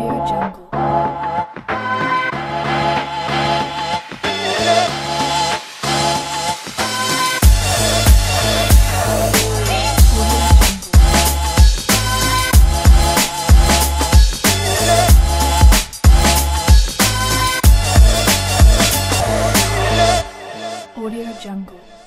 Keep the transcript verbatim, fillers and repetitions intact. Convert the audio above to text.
Audiojungle. Audiojungle.